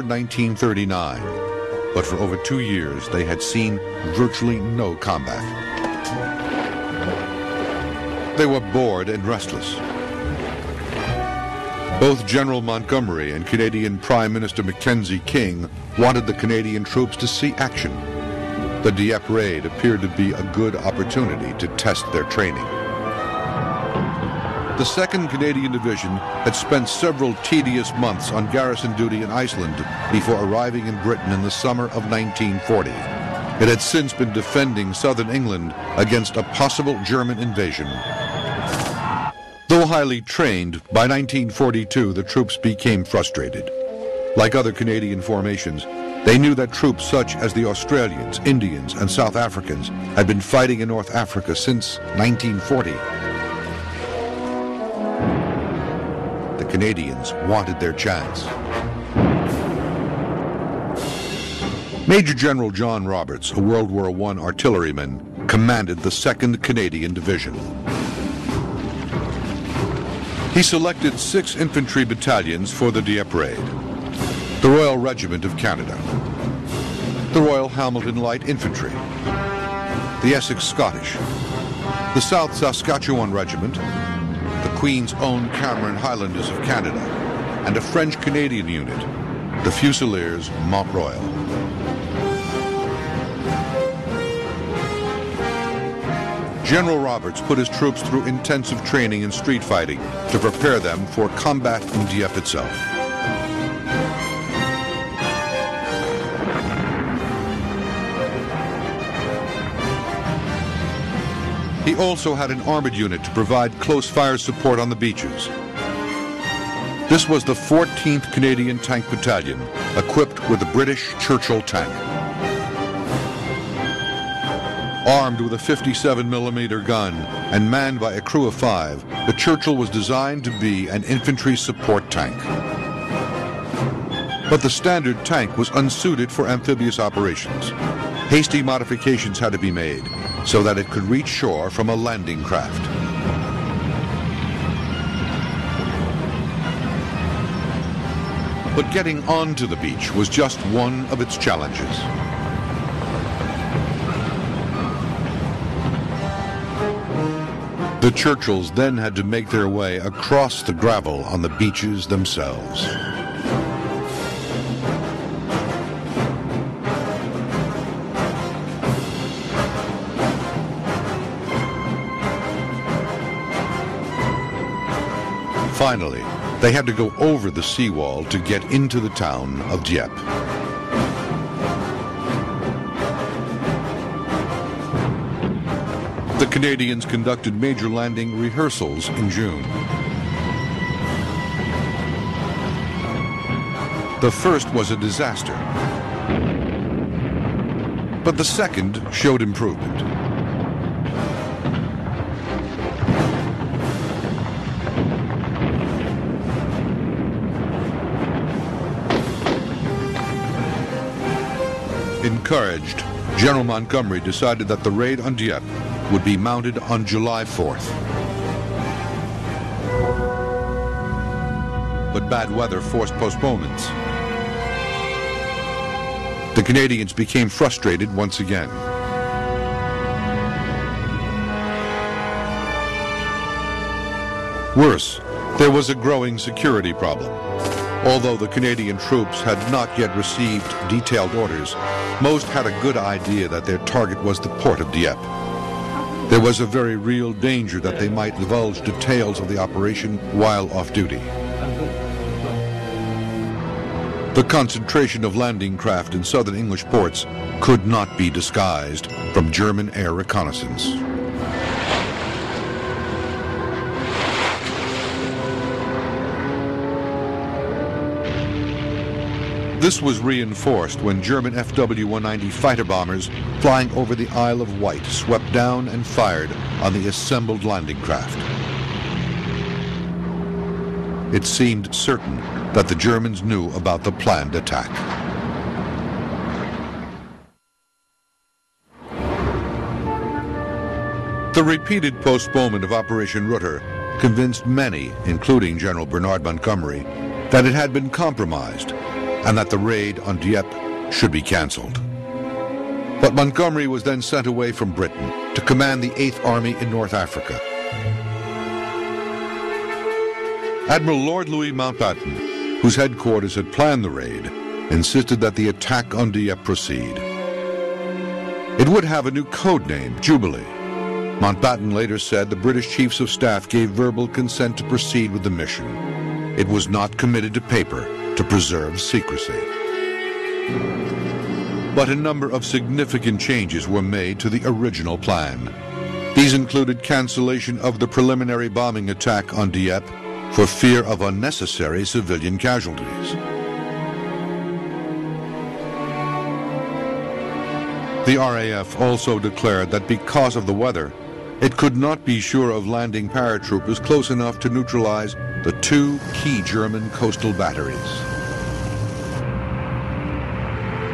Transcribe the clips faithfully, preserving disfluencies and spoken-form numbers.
nineteen thirty-nine, but for over two years they had seen virtually no combat. They were bored and restless. Both General Montgomery and Canadian Prime Minister Mackenzie King wanted the Canadian troops to see action. The Dieppe Raid appeared to be a good opportunity to test their training. The second Canadian Division had spent several tedious months on garrison duty in Iceland before arriving in Britain in the summer of nineteen forty. It had since been defending southern England against a possible German invasion. Though highly trained, by nineteen forty-two the troops became frustrated. Like other Canadian formations, they knew that troops such as the Australians, Indians, and South Africans had been fighting in North Africa since nineteen forty. The Canadians wanted their chance. Major General John Roberts, a World War One artilleryman, commanded the second Canadian Division. He selected six infantry battalions for the Dieppe Raid. The Royal Regiment of Canada, the Royal Hamilton Light Infantry, the Essex Scottish, the South Saskatchewan Regiment, the Queen's own Cameron Highlanders of Canada, and a French-Canadian unit, the Fusiliers Mont-Royal. General Roberts put his troops through intensive training in street fighting to prepare them for combat in Dieppe itself. He also had an armored unit to provide close fire support on the beaches. This was the fourteenth Canadian Tank Battalion, equipped with the British Churchill tank. Armed with a fifty-seven millimeter gun and manned by a crew of five, the Churchill was designed to be an infantry support tank. But the standard tank was unsuited for amphibious operations. Hasty modifications had to be made so that it could reach shore from a landing craft. But getting onto the beach was just one of its challenges. The Churchills then had to make their way across the gravel on the beaches themselves. Finally, they had to go over the seawall to get into the town of Dieppe. The Canadians conducted major landing rehearsals in June. The first was a disaster, but the second showed improvement. Encouraged, General Montgomery decided that the raid on Dieppe would be mounted on July fourth. But bad weather forced postponements. The Canadians became frustrated once again. Worse, there was a growing security problem. Although the Canadian troops had not yet received detailed orders, most had a good idea that their target was the port of Dieppe. There was a very real danger that they might divulge details of the operation while off duty. The concentration of landing craft in southern English ports could not be disguised from German air reconnaissance. This was reinforced when German F W one ninety fighter bombers flying over the Isle of Wight swept down and fired on the assembled landing craft. It seemed certain that the Germans knew about the planned attack. The repeated postponement of Operation Rutter convinced many, including General Bernard Montgomery, that it had been compromised and that the raid on Dieppe should be cancelled. But Montgomery was then sent away from Britain to command the eighth Army in North Africa. Admiral Lord Louis Mountbatten, whose headquarters had planned the raid, insisted that the attack on Dieppe proceed. It would have a new code name, Jubilee. Mountbatten later said the British Chiefs of Staff gave verbal consent to proceed with the mission. It was not committed to paper to preserve secrecy. But a number of significant changes were made to the original plan. These included cancellation of the preliminary bombing attack on Dieppe for fear of unnecessary civilian casualties. The R A F also declared that because of the weather, it could not be sure of landing paratroopers close enough to neutralize the two key German coastal batteries.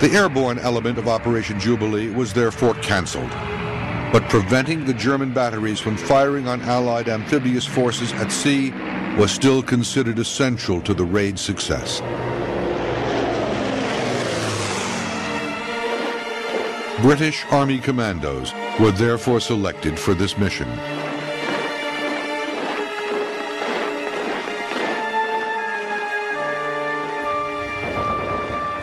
The airborne element of Operation Jubilee was therefore cancelled, but preventing the German batteries from firing on Allied amphibious forces at sea was still considered essential to the raid's success. British Army commandos were therefore selected for this mission.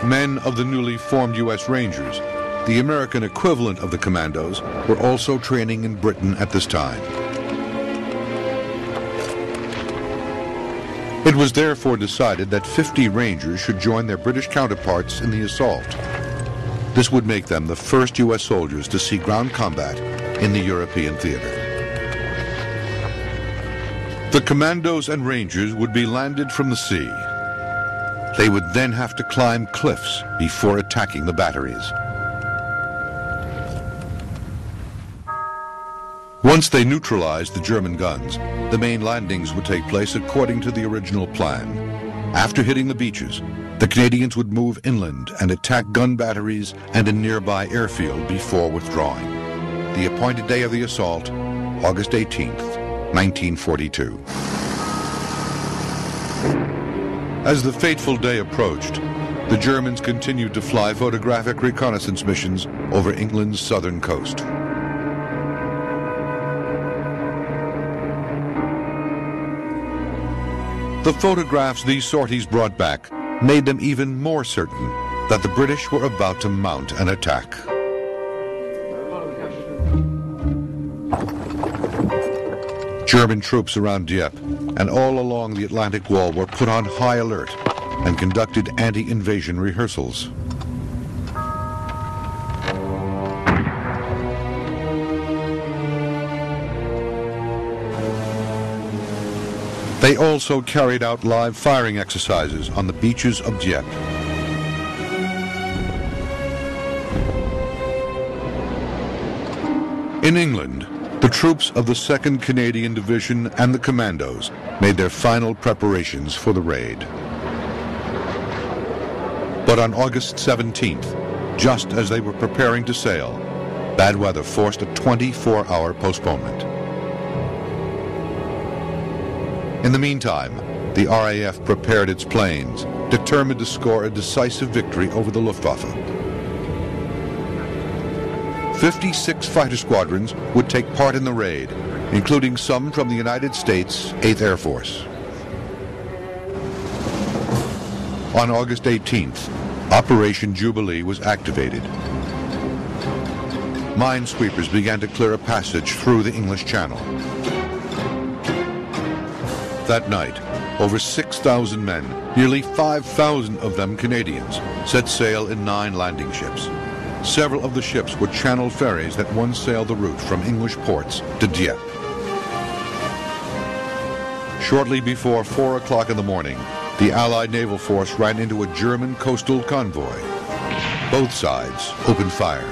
Men of the newly formed U S Rangers, the American equivalent of the commandos, were also training in Britain at this time. It was therefore decided that fifty Rangers should join their British counterparts in the assault. This would make them the first U S soldiers to see ground combat in the European theater. The commandos and Rangers would be landed from the sea. They would then have to climb cliffs before attacking the batteries. Once they neutralized the German guns, the main landings would take place according to the original plan. After hitting the beaches, the Canadians would move inland and attack gun batteries and a nearby airfield before withdrawing. The appointed day of the assault, August eighteenth, nineteen forty-two. As the fateful day approached, the Germans continued to fly photographic reconnaissance missions over England's southern coast. The photographs these sorties brought back made them even more certain that the British were about to mount an attack. German troops around Dieppe and all along the Atlantic Wall were put on high alert and conducted anti-invasion rehearsals. They also carried out live firing exercises on the beaches of Dieppe. In England, the troops of the second Canadian Division and the commandos made their final preparations for the raid. But on August seventeenth, just as they were preparing to sail, bad weather forced a twenty-four hour postponement. In the meantime, the R A F prepared its planes, determined to score a decisive victory over the Luftwaffe. fifty-six fighter squadrons would take part in the raid, including some from the United States eighth Air Force. On August eighteenth, Operation Jubilee was activated. Minesweepers began to clear a passage through the English Channel. That night, over six thousand men, nearly five thousand of them Canadians, set sail in nine landing ships. Several of the ships were channel ferries that once sailed the route from English ports to Dieppe. Shortly before four o'clock in the morning, the Allied naval force ran into a German coastal convoy. Both sides opened fire.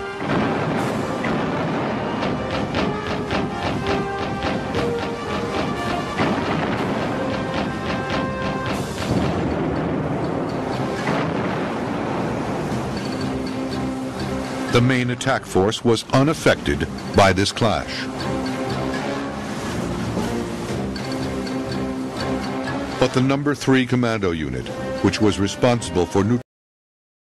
The main attack force was unaffected by this clash. But the number three commando unit, which was responsible for neutralizing